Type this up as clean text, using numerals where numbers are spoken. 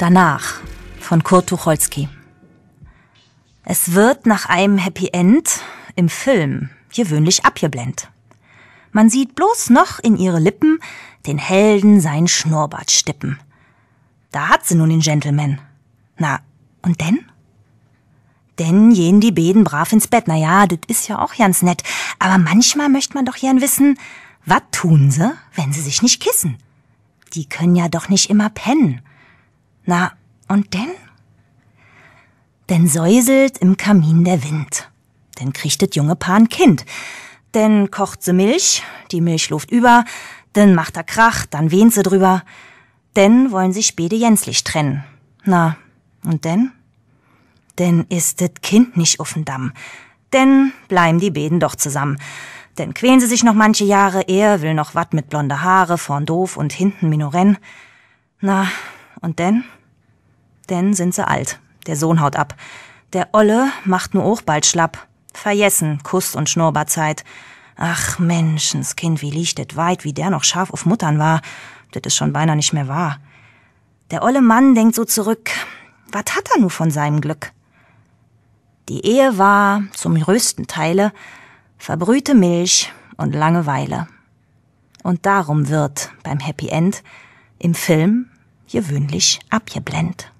Danach von Kurt Tucholsky. Es wird nach einem Happy End im Film gewöhnlich abgeblendet. Man sieht bloß noch in ihre Lippen den Helden seinen Schnurrbart stippen. Da hat sie nun den Gentleman. Na, und denn? Denn gehen die Beden brav ins Bett. Na ja, das ist ja auch ganz nett. Aber manchmal möchte man doch gern wissen, was tun sie, wenn sie sich nicht kissen? Die können ja doch nicht immer pennen. Na, und denn? Denn säuselt im Kamin der Wind. Denn kriegt das junge Paar ein Kind. Denn kocht sie Milch, die Milch läuft über. Denn macht er Krach, dann weint sie drüber. Denn wollen sich beide jänzlich trennen. Na, und denn? Denn ist das Kind nicht auf den Damm. Denn bleiben die Beden doch zusammen. Denn quälen sie sich noch manche Jahre. Er will noch wat mit blonde Haare, vorn doof und hinten minorenn. Na, und denn? Denn sind sie alt. Der Sohn haut ab. Der Olle macht nur auch bald schlapp. Vergessen, Kuss- und Schnurrbartzeit. Ach Menschenskind, wie liegt das weit, wie der noch scharf auf Muttern war. Das ist schon beinahe nicht mehr wahr. Der olle Mann denkt so zurück. Was hat er nur von seinem Glück? Die Ehe war, zum größten Teile, verbrühte Milch und Langeweile. Und darum wird beim Happy End im Film gewöhnlich abgeblendet.